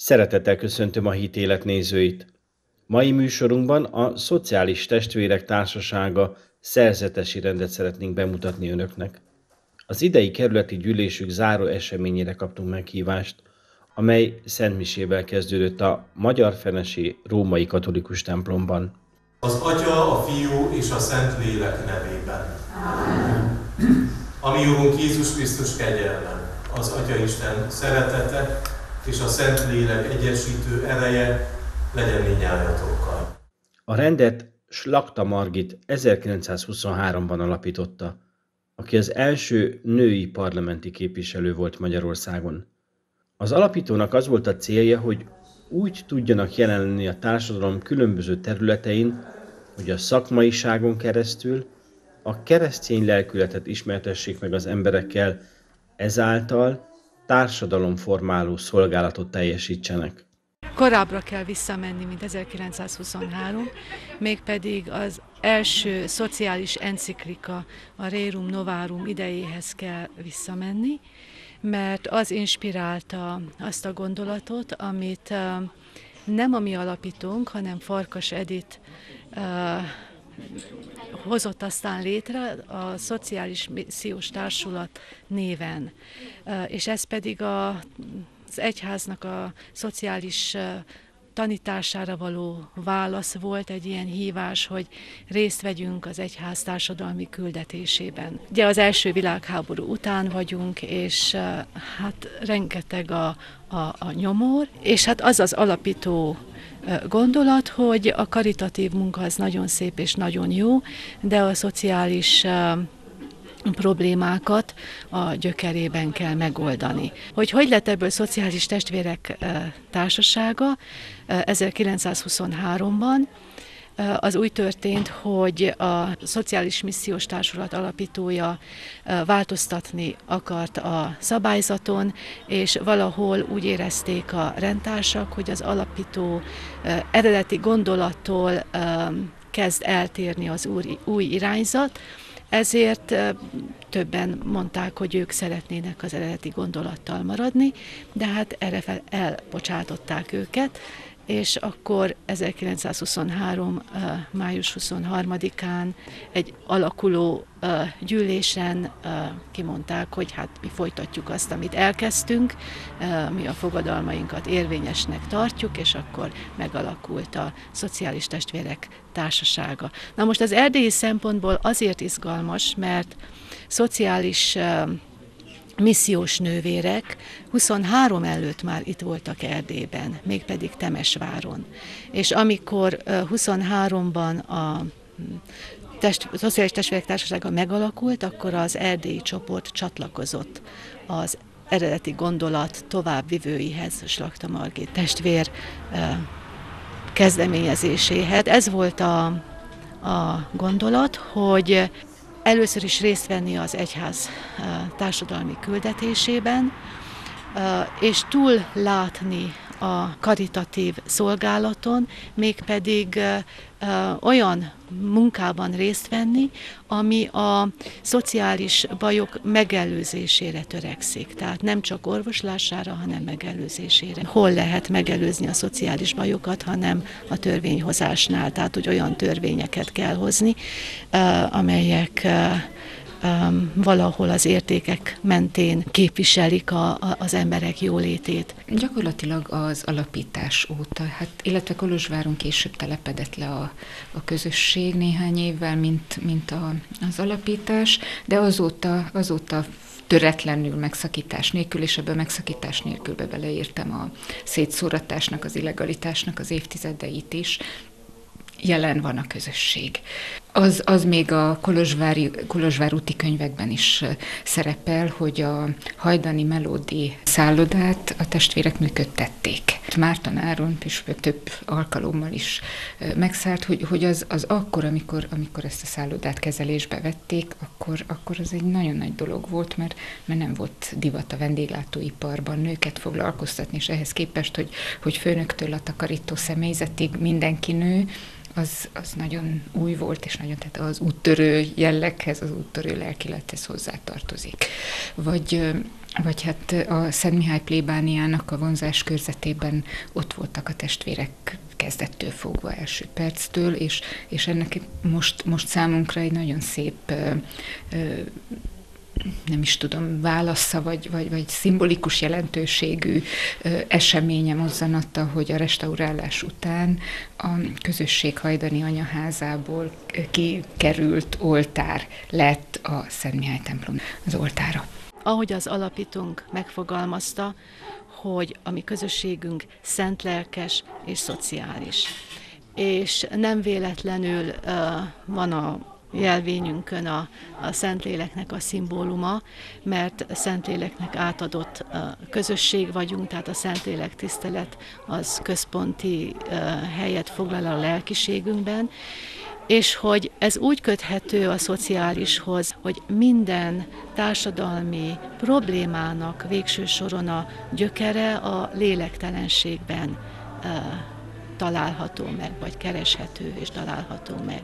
Szeretettel köszöntöm a Hitélet nézőit! Mai műsorunkban a Szociális Testvérek Társasága szerzetesi rendet szeretnénk bemutatni önöknek. Az idei kerületi gyűlésük záró eseményére kaptunk meghívást, amely szentmisével kezdődött a Magyarfenesi Római Katolikus templomban. Az Atya, a Fiú és a Szentlélek nevében. Amen. A mi Úrunk Jézus Krisztus kegyelme, az Atya Isten szeretete és a Szentlélek egyesítő ereje legyen mindnyájatokkal. A rendet Slakta Margit 1923-ban alapította, aki az első női parlamenti képviselő volt Magyarországon. Az alapítónak az volt a célja, hogy úgy tudjanak jelen lenni a társadalom különböző területein, hogy a szakmaiságon keresztül a keresztény lelkületet ismertessék meg az emberekkel, ezáltal társadalomformáló szolgálatot teljesítsenek. Korábbra kell visszamenni, mint 1923, mégpedig az első szociális enciklika, a Rérum Novárum idejéhez kell visszamenni, mert az inspirálta azt a gondolatot, amit nem a mi alapítónk, hanem Farkas Edith hozott aztán létre a Szociális Missziós Társulat néven, és ez pedig az egyháznak a szociális tanítására való válasz volt, egy ilyen hívás, hogy részt vegyünk az egyház társadalmi küldetésében. Ugye az első világháború után vagyunk, és hát rengeteg a nyomor, és hát az az alapító gondolat, hogy a karitatív munka az nagyon szép és nagyon jó, de a szociális problémákat a gyökerében kell megoldani. Hogy lett ebből Szociális Testvérek Társasága 1923-ban, az úgy történt, hogy a Szociális Missziós Társulat alapítója változtatni akart a szabályzaton, és valahol úgy érezték a rendtársak, hogy az alapító eredeti gondolattól kezd eltérni az új irányzat, ezért többen mondták, hogy ők szeretnének az eredeti gondolattal maradni, de hát erre elbocsátották őket, és akkor 1923. május 23-án egy alakuló gyűlésen kimondták, hogy hát mi folytatjuk azt, amit elkezdtünk, mi a fogadalmainkat érvényesnek tartjuk, és akkor megalakult a Szociális Testvérek Társasága. Na most az erdélyi szempontból azért izgalmas, mert szociális missziós nővérek 23 előtt már itt voltak Erdélyben, mégpedig Temesváron. És amikor 23-ban a Szociális Testvérek Társasága megalakult, akkor az erdélyi csoport csatlakozott az eredeti gondolat továbbvivőihez, Slakta Margit testvér kezdeményezéséhez. Ez volt a gondolat, hogy először is részt venni az egyház társadalmi küldetésében, és túl látni a karitatív szolgálaton, mégpedig olyan munkában részt venni, ami a szociális bajok megelőzésére törekszik. Tehát nem csak orvoslására, hanem megelőzésére. Hol lehet megelőzni a szociális bajokat, hanem a törvényhozásnál. Tehát, hogy olyan törvényeket kell hozni, amelyek valahol az értékek mentén képviselik az emberek jólétét. Gyakorlatilag az alapítás óta, hát, illetve Kolozsváron később telepedett le a közösség néhány évvel, mint az alapítás, de azóta töretlenül, megszakítás nélkül, és ebbe a megszakítás nélkül beleértem a szétszóratásnak, az illegalitásnak az évtizedeit is, jelen van a közösség. Az még a Kolozsvár úti könyvekben is szerepel, hogy a hajdani melódi szállodát a testvérek működtették. Márton Áron püspök több alkalommal is megszállt, hogy az akkor, amikor ezt a szállodát kezelésbe vették, akkor az egy nagyon nagy dolog volt, mert nem volt divat a vendéglátóiparban nőket foglalkoztatni, és ehhez képest, hogy főnöktől a takarító személyzetig mindenki nő, az nagyon új volt, és nagyon, tehát az úttörő jelleghez, az úttörő lelkilethez hozzátartozik. Vagy hát a Szent Mihály Plébániának a vonzás körzetében ott voltak a testvérek kezdettől fogva, első perctől, és ennek most számunkra egy nagyon szép, nem is tudom, válasza, vagy szimbolikus jelentőségű eseménye, mozzanatta, hogy a restaurálás után a közösség hajdani anyaházából kikerült oltár lett a Szent Mihály templom az oltára. Ahogy az alapítónk megfogalmazta, hogy a mi közösségünk szentlelkes és szociális. És nem véletlenül van a jelvényünkön a Szentléleknek a szimbóluma, mert Szentléleknek átadott közösség vagyunk, tehát a Szentlélek tisztelet az központi helyet foglal a lelkiségünkben, és hogy ez úgy köthető a szociálishoz, hogy minden társadalmi problémának végső soron a gyökere a lélektelenségben található meg, vagy kereshető és található meg.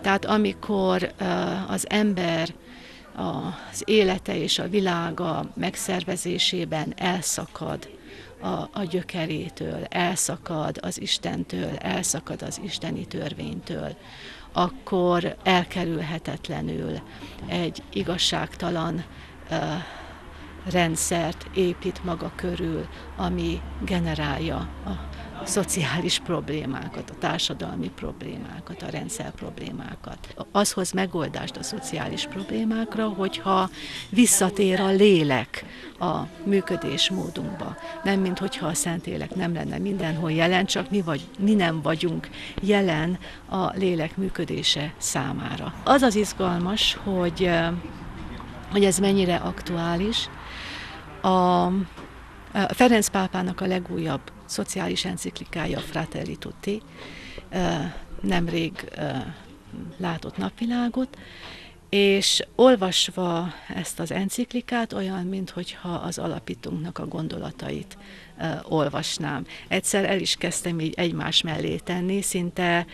Tehát amikor az ember az élete és a világa megszervezésében elszakad a gyökerétől, elszakad az Istentől, elszakad az isteni törvénytől, akkor elkerülhetetlenül egy igazságtalan rendszert épít maga körül, ami generálja a szociális problémákat, a társadalmi problémákat, a rendszer problémákat. Az hoz megoldást a szociális problémákra, hogyha visszatér a lélek a működésmódunkba. Nem, mint hogyha a Szentlélek nem lenne mindenhol jelen, csak mi nem vagyunk jelen a lélek működése számára. Az az izgalmas, hogy ez mennyire aktuális. A Ferenc pápának a legújabb szociális enciklikája, Fratelli Tutti, nemrég látott napvilágot, és olvasva ezt az enciklikát olyan, minthogyha az alapítónknak a gondolatait olvasnám. Egyszer el is kezdtem így egymás mellé tenni, szinte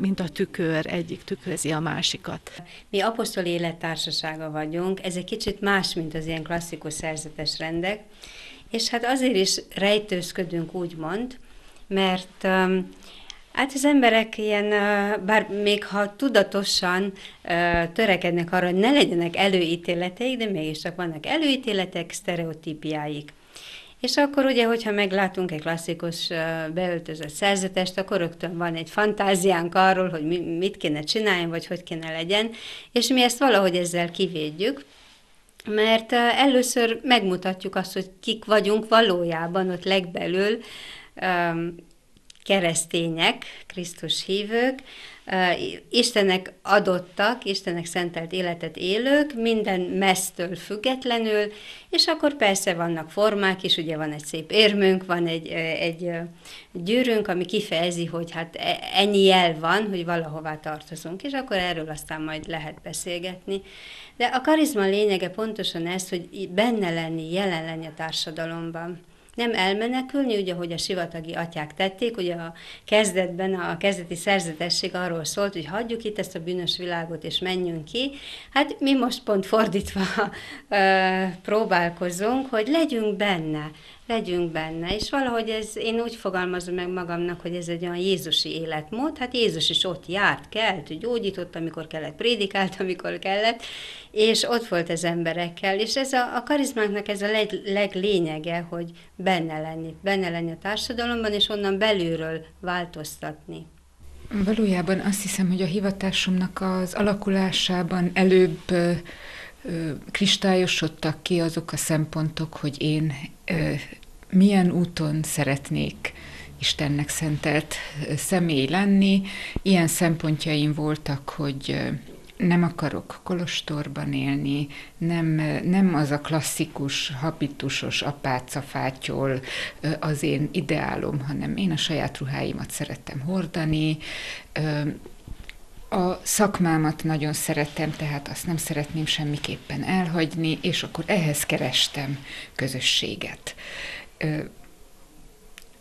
mint a tükör, egyik tükrözi a másikat. Mi apostoli élettársasága vagyunk, ez egy kicsit más, mint az ilyen klasszikus szerzetes rendek, és hát azért is rejtőzködünk, úgymond, mert hát az emberek ilyen, bár még ha tudatosan törekednek arra, hogy ne legyenek előítéleteik, de mégis csak vannak előítéletek, sztereotípiáik. És akkor ugye, hogyha meglátunk egy klasszikus beöltözött szerzetest, akkor rögtön van egy fantáziánk arról, hogy mit kéne csináljon, vagy hogy kéne legyen, és mi ezt valahogy ezzel kivédjük, mert először megmutatjuk azt, hogy kik vagyunk valójában ott legbelül, keresztények, Krisztus hívők, Istennek adottak, Istennek szentelt életet élők, minden mesztől függetlenül, és akkor persze vannak formák is, ugye van egy szép érmünk, van egy gyűrünk, ami kifejezi, hogy hát ennyi jel van, hogy valahová tartozunk, és akkor erről aztán majd lehet beszélgetni. De a karizma lényege pontosan ez, hogy benne lenni, jelen lenni a társadalomban. Nem elmenekülni, ugye, ahogy a sivatagi atyák tették, ugye a kezdetben, a kezdeti szerzetesség arról szólt, hogy hagyjuk itt ezt a bűnös világot, és menjünk ki. Hát mi most pont fordítva próbálkozunk, hogy legyünk benne. És valahogy ez, én úgy fogalmazom meg magamnak, hogy ez egy olyan jézusi életmód. Hát Jézus is ott járt, kelt, gyógyított, amikor kellett, prédikált, amikor kellett, és ott volt az emberekkel. És ez a karizmáknak ez a leglényege, hogy benne lenni a társadalomban, és onnan belülről változtatni. Valójában azt hiszem, hogy a hivatásomnak az alakulásában előbb kristályosodtak ki azok a szempontok, hogy én milyen úton szeretnék Istennek szentelt személy lenni. Ilyen szempontjaim voltak, hogy nem akarok kolostorban élni, nem az a klasszikus, habitusos apácafátyol az én ideálom, hanem én a saját ruháimat szerettem hordani. A szakmámat nagyon szerettem, tehát azt nem szeretném semmiképpen elhagyni, és akkor ehhez kerestem közösséget.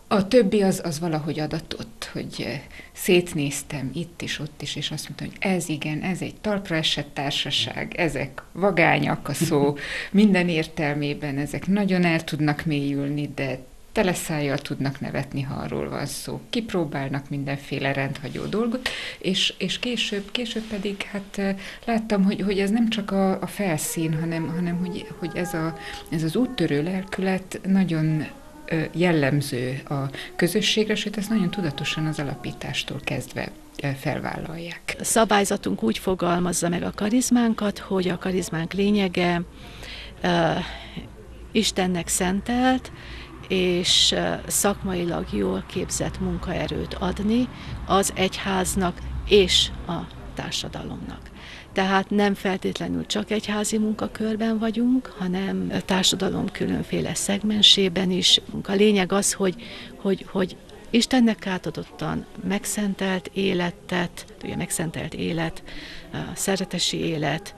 A többi az valahogy adatott, hogy szétnéztem itt is, ott is, és azt mondtam, hogy ez igen, ez egy talpra esett társaság, ezek vagányak a szó, minden értelmében, ezek nagyon el tudnak mélyülni, de teleszájjal tudnak nevetni, ha arról van szó. Kipróbálnak mindenféle rendhagyó dolgot, és később pedig hát láttam, hogy ez nem csak a felszín, hanem hogy ez az úttörő lelkület nagyon jellemző a közösségre, sőt ezt nagyon tudatosan az alapítástól kezdve felvállalják. Szabályzatunk úgy fogalmazza meg a karizmánkat, hogy a karizmánk lényege Istennek szentelt, és szakmailag jól képzett munkaerőt adni az egyháznak és a társadalomnak. Tehát nem feltétlenül csak egyházi munkakörben vagyunk, hanem a társadalom különféle szegmensében is. A lényeg az, hogy Istennek átadottan megszentelt életet, ugye megszentelt élet, szeretesi élet,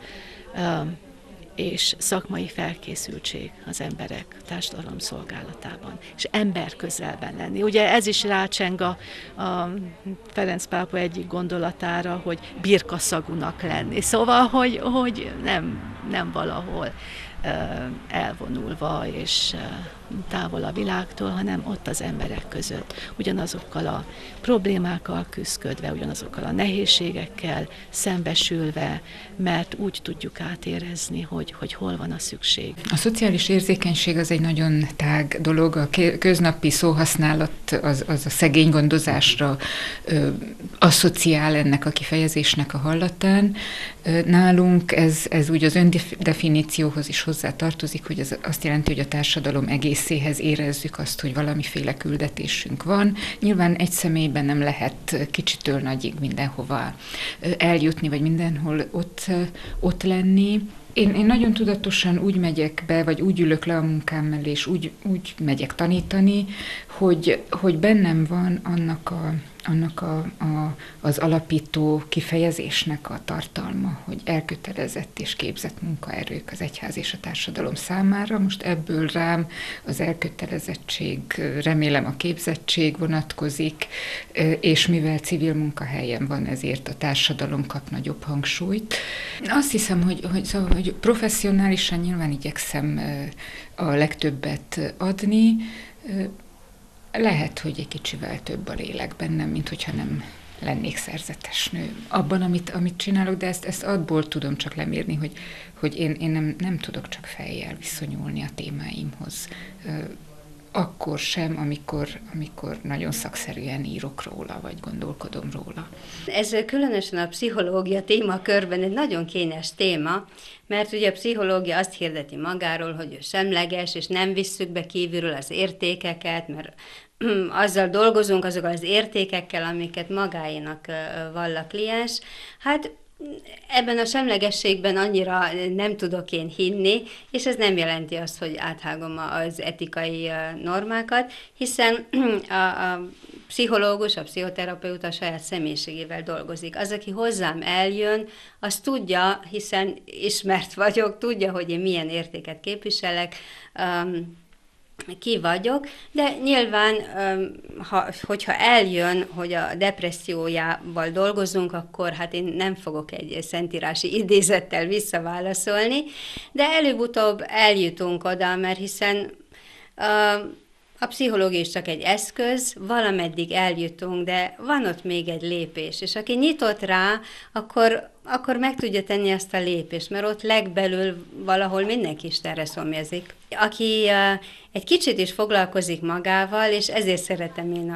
és szakmai felkészültség az emberek társadalom szolgálatában, és emberközelben lenni. Ugye ez is rácseng a Ferenc pápa egyik gondolatára, hogy birkaszagúnak lenni. Szóval, hogy nem valahol elvonulva és távol a világtól, hanem ott az emberek között. Ugyanazokkal a problémákkal küzdködve, ugyanazokkal a nehézségekkel szembesülve, mert úgy tudjuk átérezni, hogy hol van a szükség. A szociális érzékenység az egy nagyon tág dolog, a köznapi szóhasználat az a szegény gondozásra asszociál ennek a kifejezésnek a hallatán. Nálunk ez úgy az öndefinícióhoz is hozzá tartozik, hogy ez azt jelenti, hogy a társadalom egészéhez érezzük azt, hogy valamiféle küldetésünk van. Nyilván egy személyben nem lehet kicsitől nagyig mindenhova eljutni, vagy mindenhol ott lenni. Én nagyon tudatosan úgy megyek be, vagy úgy ülök le a munkám mellé, és úgy megyek tanítani, hogy bennem van annak az alapító kifejezésnek a tartalma, hogy elkötelezett és képzett munkaerők az egyház és a társadalom számára. Most ebből rám az elkötelezettség, remélem a képzettség vonatkozik, és mivel civil munkahelyen van, ezért a társadalom kap nagyobb hangsúlyt. Azt hiszem, hogy professzionálisan nyilván igyekszem a legtöbbet adni. Lehet, hogy egy kicsivel több a lélek bennem, mint hogyha nem lennék szerzetes nő abban, amit csinálok, de ezt abból tudom csak lemérni, hogy én nem tudok csak fejjel viszonyulni a témáimhoz. Akkor sem, amikor nagyon szakszerűen írok róla, vagy gondolkodom róla. Ez különösen a pszichológia témakörben egy nagyon kényes téma, mert ugye a pszichológia azt hirdeti magáról, hogy ő semleges, és nem visszük be kívülről az értékeket, mert azzal dolgozunk, azokkal az értékekkel, amiket magáénak vall a kliens. Hát ebben a semlegességben annyira nem tudok én hinni, és ez nem jelenti azt, hogy áthágom az etikai normákat, hiszen a pszichológus, a pszichoterapeuta a saját személyiségével dolgozik. Az, aki hozzám eljön, az tudja, hiszen ismert vagyok, tudja, hogy én milyen értéket képviselek, ki vagyok, de nyilván, hogyha eljön, hogy a depressziójával dolgozunk, akkor hát én nem fogok egy szentírási idézettel visszaválaszolni, de előbb-utóbb eljutunk oda, mert hiszen a pszichológia is csak egy eszköz, valameddig eljutunk, de van ott még egy lépés, és aki nyitott rá, akkor meg tudja tenni azt a lépést, mert ott legbelül valahol mindenki Istenre szomjazik. Aki egy kicsit is foglalkozik magával, és ezért szeretem én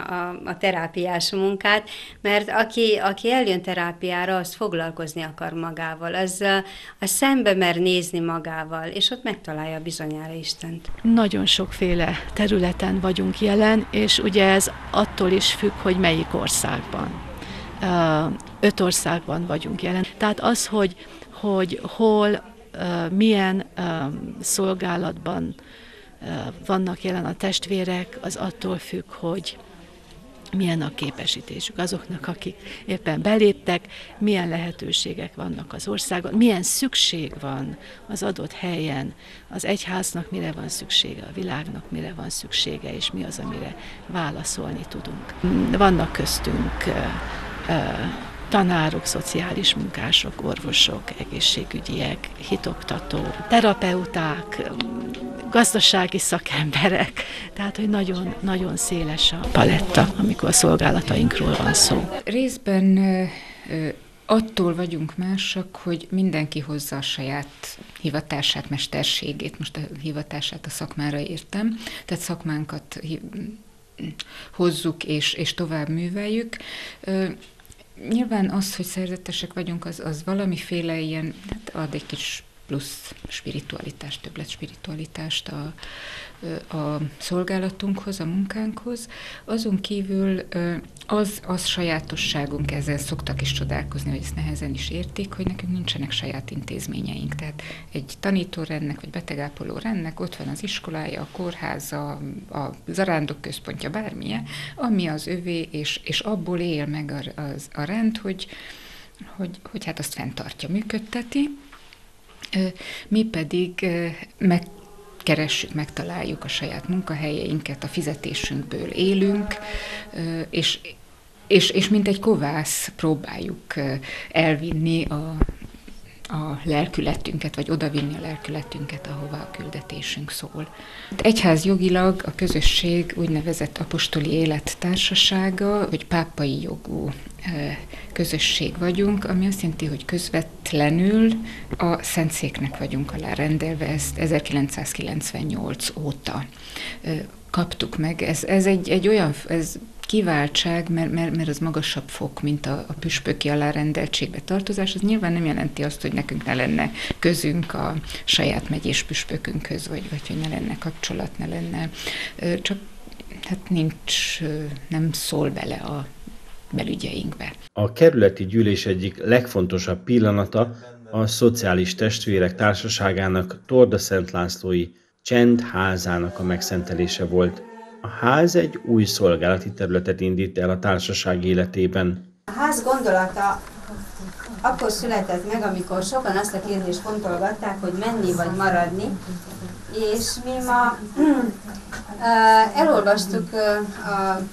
a terápiás munkát, mert aki eljön terápiára, az foglalkozni akar magával, az szembe mer nézni magával, és ott megtalálja bizonyára Istent. Nagyon sokféle területen vagyunk jelen, és ugye ez attól is függ, hogy melyik országban. 5 országban vagyunk jelen. Tehát az, hogy hol, milyen szolgálatban vannak jelen a testvérek, az attól függ, hogy milyen a képesítésük azoknak, akik éppen beléptek, milyen lehetőségek vannak az országon, milyen szükség van az adott helyen, az egyháznak mire van szüksége, a világnak mire van szüksége, és mi az, amire válaszolni tudunk. Vannak köztünk tanárok, szociális munkások, orvosok, egészségügyiek, hitoktatók, terapeuták, gazdasági szakemberek, tehát hogy nagyon széles a paletta, amikor a szolgálatainkról van szó. Részben attól vagyunk mások, hogy mindenki hozza a saját hivatását, mesterségét, most a hivatását a szakmára értem, tehát szakmánkat hozzuk és tovább műveljük. Nyilván az, hogy szerzetesek vagyunk, az valamiféle ilyen, hát ad egy kis plusz spiritualitást, többlet spiritualitást a szolgálatunkhoz, a munkánkhoz. Azon kívül az sajátosságunk, ezzel szoktak is csodálkozni, hogy ezt nehezen is értik, hogy nekünk nincsenek saját intézményeink. Tehát egy tanítórendnek, vagy betegápoló rendnek ott van az iskolája, a kórháza, a zarándok központja, bármilyen, ami az övé, és abból él meg a rend, hogy hát azt fenntartja, működteti. Mi pedig megkeressük, megtaláljuk a saját munkahelyeinket, a fizetésünkből élünk, és mint egy kovász próbáljuk elvinni a lelkületünket, vagy odavinni a lelkületünket, ahova a küldetésünk szól. Egyházjogilag a közösség úgynevezett apostoli élet társasága, vagy pápai jogú közösség vagyunk, ami azt jelenti, hogy közvetlenül a Szentszéknek vagyunk alárendelve, ezt 1998 óta kaptuk meg. Ez kiváltság, mert az magasabb fok, mint a püspöki alárendeltségbe tartozás, az nyilván nem jelenti azt, hogy nekünk ne lenne közünk a saját megyés püspökünkhöz, vagy hogy ne lenne kapcsolat, ne lenne, csak hát nem szól bele a belügyeinkbe. A kerületi gyűlés egyik legfontosabb pillanata a Szociális Testvérek Társaságának Tordaszentlászlói Csendházának a megszentelése volt. A ház egy új szolgálati területet indít el a társaság életében. A ház gondolata akkor született meg, amikor sokan azt a kérdést fontolgatták, hogy menni vagy maradni, és mi ma elolvastuk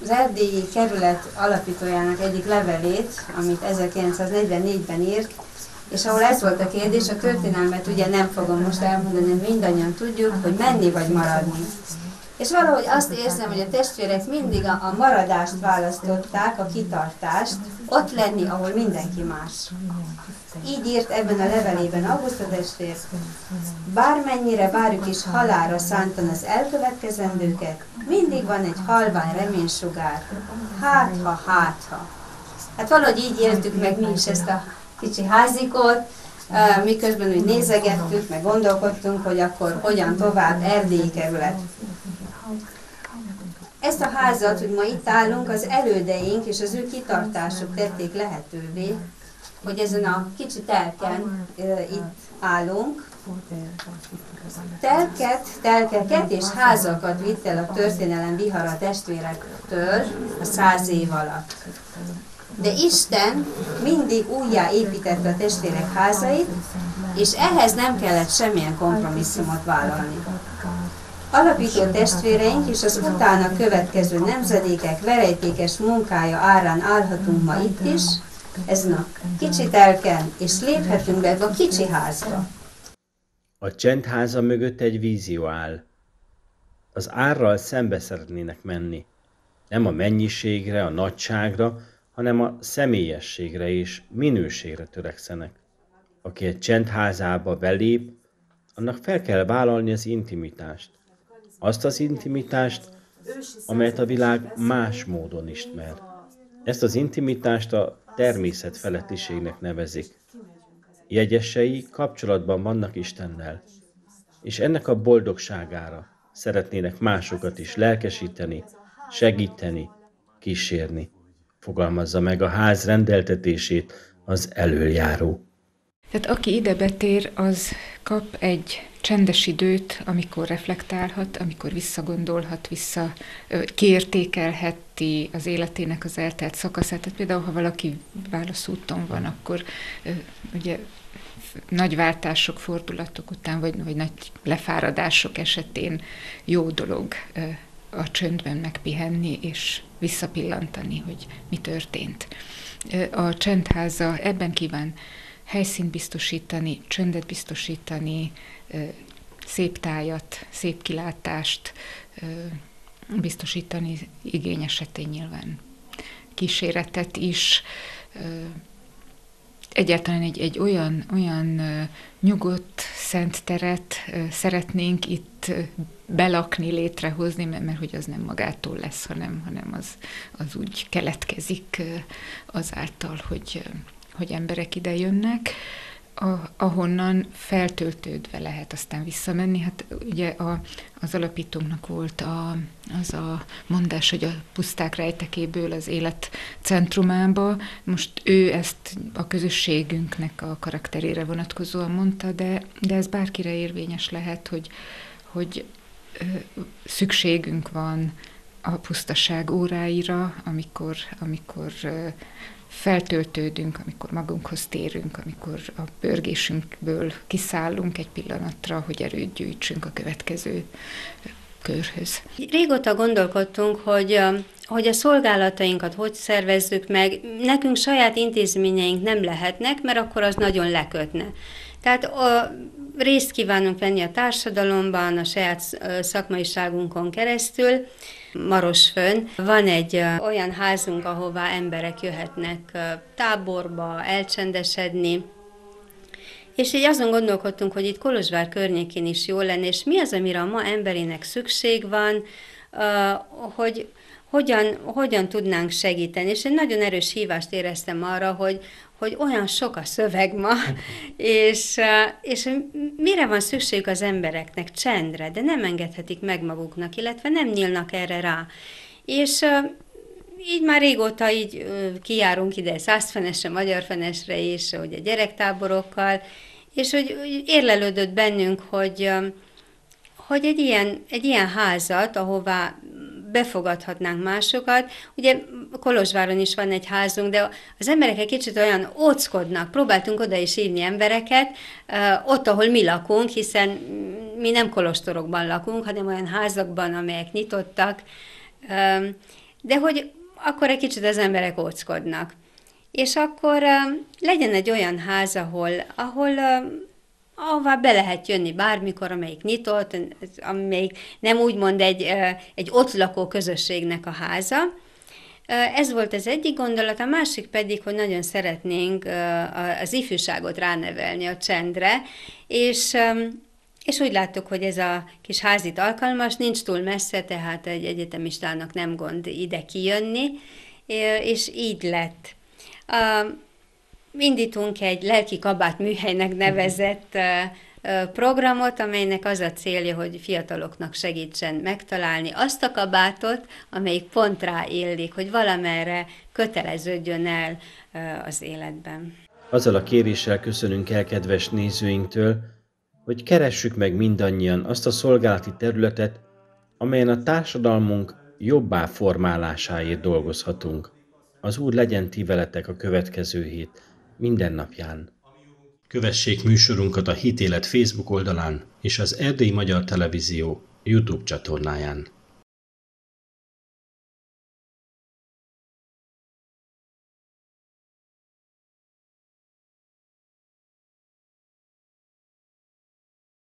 az erdélyi kerület alapítójának egyik levelét, amit 1944-ben írt, és ahol ez volt a kérdés, a történelmet ugye nem fogom most elmondani, mindannyian tudjuk, hogy menni vagy maradni. És valahogy azt érzem, hogy a testvérek mindig a maradást választották, a kitartást, ott lenni, ahol mindenki más. Így írt ebben a levelében Augusta testvér: bármennyire várjuk is halálra szántan az elkövetkezendőket, mindig van egy halvány reménysugár. Hát ha. Hát valahogy így éltük meg mi is ezt a kicsi házikót, miközben úgy nézegettük, meg gondolkodtunk, hogy akkor hogyan tovább Erdélyi kerület. Ezt a házat, hogy ma itt állunk, az elődeink és az ő kitartásuk tették lehetővé, hogy ezen a kicsi telken itt állunk. Telkeket és házakat vitt el a történelem vihara a testvérektől a 100 év alatt. De Isten mindig újjá építette a testvérek házait, és ehhez nem kellett semmilyen kompromisszumot vállalni. Alapító testvéreink és az utána következő nemzedékek verejtékes munkája árán állhatunk ma itt is, ezen a kicsi telken, és léphetünk be a kicsi házba. A Csendháza mögött egy vízió áll. Az árral szembe szeretnének menni. Nem a mennyiségre, a nagyságra, hanem a személyességre és minőségre törekszenek. Aki egy csendházába belép, annak fel kell vállalni az intimitást. Azt az intimitást, amelyet a világ más módon ismer. Ezt az intimitást a természetfelettiségnek nevezik. Jegyesei kapcsolatban vannak Istennel, és ennek a boldogságára szeretnének másokat is lelkesíteni, segíteni, kísérni. Fogalmazza meg a ház rendeltetését az elöljáró. Tehát aki ide betér, az kap egy csendes időt, amikor reflektálhat, amikor visszagondolhat, kiértékelheti az életének az eltelt szakaszát. Tehát például, ha valaki válaszúton van, akkor ugye nagy váltások, fordulatok után, vagy nagy lefáradások esetén jó dolog a csöndben megpihenni, és visszapillantani, hogy mi történt. A csendháza ebben kíván helyszínt biztosítani, csöndet biztosítani, szép tájat, szép kilátást biztosítani, igény esetén nyilván kíséretet is. Egyáltalán egy olyan nyugodt, szent teret szeretnénk itt belakni, létrehozni, mert hogy az nem magától lesz, hanem az úgy keletkezik azáltal, hogy emberek ide jönnek, ahonnan feltöltődve lehet aztán visszamenni. Hát ugye az alapítónknak volt az a mondás, hogy a puszták rejtekéből az élet centrumába. Most ő ezt a közösségünknek a karakterére vonatkozóan mondta, de ez bárkire érvényes lehet, hogy szükségünk van a pusztaság óráira, amikor feltöltődünk, amikor magunkhoz térünk, amikor a pörgésünkből kiszállunk egy pillanatra, hogy erőt gyűjtsünk a következő körhöz. Régóta gondolkodtunk, hogy a szolgálatainkat hogy szervezzük meg. Nekünk saját intézményeink nem lehetnek, mert akkor az nagyon lekötne. Tehát részt kívánunk venni a társadalomban, a saját szakmaiságunkon keresztül. Marosfönn van egy olyan házunk, ahová emberek jöhetnek táborba, elcsendesedni, és így azon gondolkodtunk, hogy itt Kolozsvár környékén is jó lenne, és mi az, amire a ma emberének szükség van, hogy hogyan tudnánk segíteni. És egy nagyon erős hívást éreztem arra, hogy olyan sok a szöveg ma, és mire van szükségük az embereknek? Csendre, de nem engedhetik meg maguknak, illetve nem nyílnak erre rá. És így már régóta így kijárunk ide Szászfenesre, Magyarfenesre és ugye gyerektáborokkal, és hogy érlelődött bennünk, hogy egy ilyen házat, ahová befogadhatnánk másokat. Ugye Kolozsváron is van egy házunk, de az emberek egy kicsit olyan óckodnak, próbáltunk oda is hívni embereket, ott, ahol mi lakunk, hiszen mi nem kolostorokban lakunk, hanem olyan házakban, amelyek nyitottak, de hogy akkor egy kicsit az emberek óckodnak. És akkor legyen egy olyan ház, ahová be lehet jönni bármikor, amelyik nyitott, amelyik nem úgymond egy ott lakó közösségnek a háza. Ez volt az egyik gondolat, a másik pedig, hogy nagyon szeretnénk az ifjúságot ránevelni a csendre, és úgy láttuk, hogy ez a kis ház itt alkalmas, nincs túl messze, tehát egy egyetemistának nem gond ide kijönni, és így lett. Indítunk egy lelki kabát műhelynek nevezett programot, amelynek az a célja, hogy fiataloknak segítsen megtalálni azt a kabátot, amelyik pont ráillik, hogy valamerre köteleződjön el az életben. Azzal a kéréssel köszönünk el kedves nézőinktől, hogy keressük meg mindannyian azt a szolgálati területet, amelyen a társadalmunk jobbá formálásáért dolgozhatunk. Az Úr legyen ti veletek a következő hét minden napján. Kövessék műsorunkat a Hitélet Facebook oldalán és az Erdély Magyar Televízió YouTube csatornáján.